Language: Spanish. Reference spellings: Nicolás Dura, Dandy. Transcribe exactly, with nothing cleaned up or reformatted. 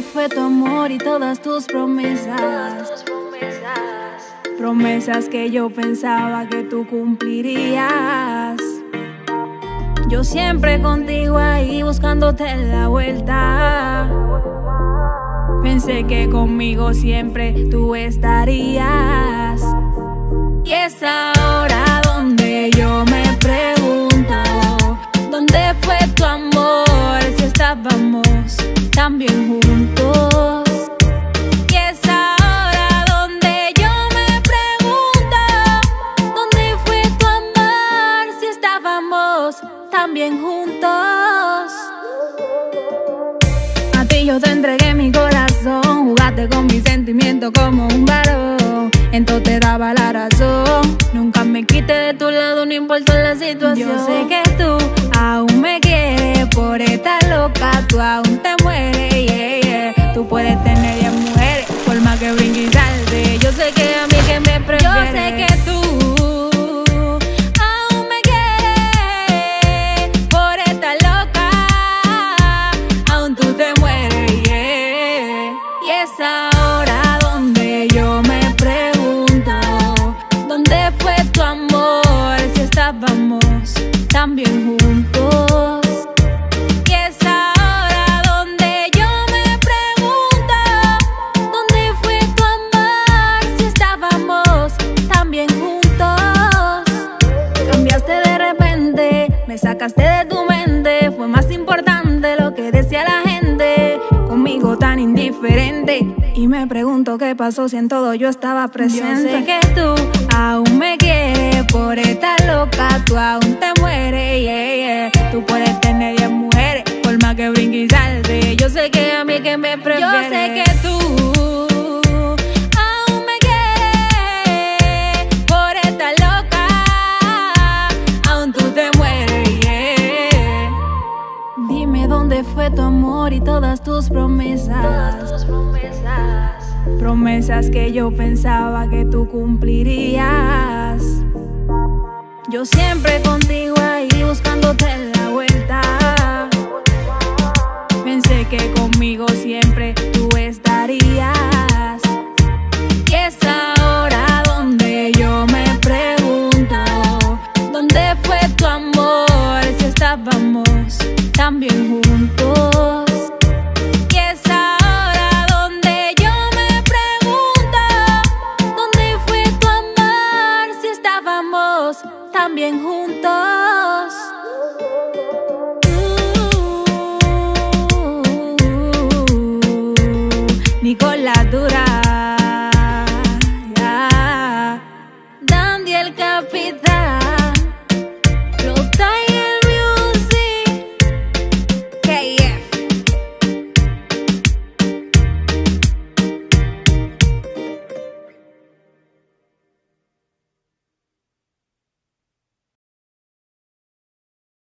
que fue tu amor y todas tus promesas, promesas que yo pensaba que tú cumplirías. Yo siempre contigo ahí buscándote la vuelta. Pensé que conmigo siempre tú estarías. Y es ahora donde yo me pregunto, ¿dónde fue tu amor si estábamos tan bien juntos? Y es ahora donde yo me pregunto, ¿dónde fue tu amor si estábamos tan bien juntos? A ti yo te entregué mi corazón, jugaste con mis sentimientos como un varón. Entonces te daba la razón, nunca me quité de tu lado, no importa la situación. Yo sé que tú aún me quieres, por esta loca tú aún te mueres, yeah, yeah. Tú puedes tener diez mujeres, por más que brinque y salte. Yo sé que a mí que me prefieres. Yo sé que tú aún me quieres, por esta loca aún tú te mueres, yeah. Y es ahora donde yo me pregunto, ¿dónde fue tu amor si estábamos tan bien juntos? Y es ahora donde yo me pregunto, ¿dónde fue tu amor si estábamos tan bien juntos? Cambiaste de repente, me sacaste de tu mente, fue más importante lo que decía la gente, conmigo tan indiferente. Y me pregunto qué pasó si en todo yo estaba presente. Yo sé que tú aún me quieres, por esta loca tú aún te mueres, yeah, yeah. Tú puedes tener diez mujeres, por más que brinque y salte. Yo sé que a mí que me prefieres. Yo sé que tú aún me quieres, por esta loca aún tú te mueres, yeah. Dime dónde fue tu amor y todas tus promesas, todas tus promesas, promesas que yo pensaba que tú cumplirías. Yo siempre contigo ahí buscándote la vuelta. Pensé que conmigo siempre tú estarías. Y es ahora donde yo me pregunto, ¿dónde fue tu amor si estábamos tan bien juntos? También juntos. Uh, uh, uh, Nicolás Dura, yeah. Dandy el capitán.